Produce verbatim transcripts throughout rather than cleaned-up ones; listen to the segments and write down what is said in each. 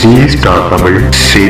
जी star Tamil से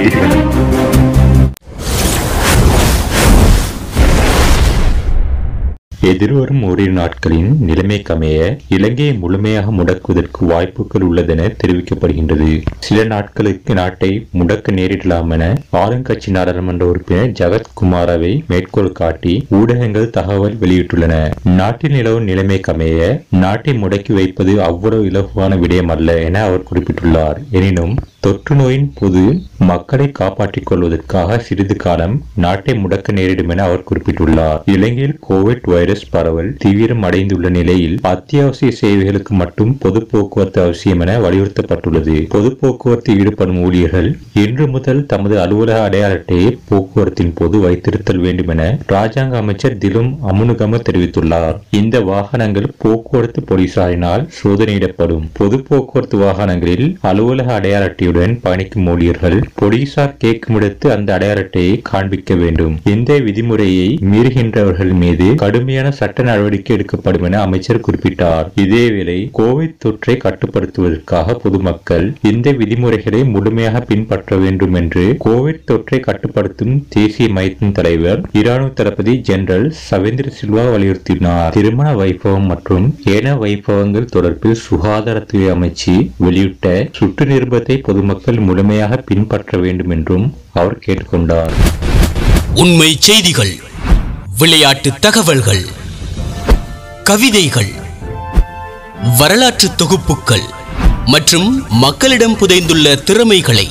எதிர்வரும் ஓரிரு நாட்களின் நிலைமைக்கமைய இலங்கையை முழுமையாக முடக்குவதற்கு வாய்ப்புகள் உள்ளதென தெரிவிக்கப்படுகின்றது. சில நாட்களுக்கு நாட்டை முடக்க நேரிடலாம் என ஆளுங்கட்சி நாடாளுமன்ற உறுப்பினர் ஜகத் குமாரவை மேற்கோள் காட்டி ஊடகங்கள் தகவல் வெளியிட்டுள்ளன. நாட்டில் நிலவும் நிலைமைக்கமைய நாட்டை முடக்கி வைப்பது அவ்வளவு இலகுவான விடயம் அல்ல என அவர் குறிப்பிட்டுள்ளார். எனினும் தொற்று நோயின் போது மக்களை காப்பாற்றிக் கொள்வதற்காக சிறிது காலம் நாட்டை முடக்க நேரிடும் என அவர் குறிப்பிட்டுள்ளார். இலங்கையில் கோவிட் வைரஸ் பரவல் தீவிரம் அடைந்துள்ள நிலையில் அத்தியாவசிய சேவைகளுக்கு மட்டும் பொது போக்குவரத்து அவசியம் என வலியுறுத்தப்பட்டுள்ளது. பொது போக்குவரத்தில் ஈடுபடும் ஊழியர்கள் இன்று முதல் தமது அலுவலக அடையாள அட்டையை போக்குவரத்தின் போது வைத்திருத்தல் வேண்டும் என ராஜாங்க அமைச்சர் திலும் அமுனுகம தெரிவித்துள்ளார். இந்த வாகனங்கள் போக்குவரத்து போலீசாரினால் சோதனையிடப்படும். பொது போக்குவரத்து வாகனங்களில் அலுவலக அடையாள அட்டையுடன் பயணிக்கும் ஊழியர்கள் போலீசார் கேட்கும் இடத்து அந்த அடையாள அட்டையை காண்பிக்க வேண்டும். இந்த விதிமுறையை மீறுகின்றவர்கள் மீது கடுமையான சட்ட நடவடிக்கை எடுக்கப்படும் என அமைச்சர் குறிப்பிட்டார். இதேவேளை கோவிட் தொற்றை கட்டுப்படுத்துவதற்காக பொதுமக்கள் இந்த விதிமுறைகளை முழுமையாக பின்பற்ற வேண்டும் என்று கோவிட் தொற்றை கட்டுப்படுத்தும் தேசிய மையத்தின் தலைவர் இராணுவ தளபதி ஜெனரல் சவேந்திர சில்வா வலியுறுத்தினார். திருமண வைபவம் மற்றும் ஏன வைபவங்கள் தொடர்பில் சுகாதாரத்துறை அமைச்சு வெளியிட்ட சுற்று நிருபத்தை மக்கள் முழுமையாக பின்பற்ற வேண்டும் என்றும் அவர் கேட்டுக்கொண்டார். உண்மை செய்திகள், விளையாட்டு தகவல்கள், கவிதைகள், வரலாற்று தொகுப்புகள் மற்றும் மக்களிடம் புதைந்துள்ள திறமைகளை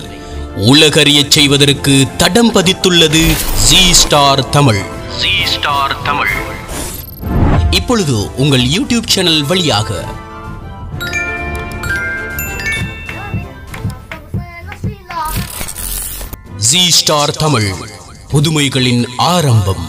உலகறிய செய்வதற்கு தடம் பதித்துள்ளது ஜீ ஸ்டார் தமிழ். ஜீ ஸ்டார் தமிழ் இப்பொழுது உங்கள் யூடியூப் சேனல் வழியாக ஜீ ஸ்டார் தமிழ் புதுமைகளின் ஆரம்பம்.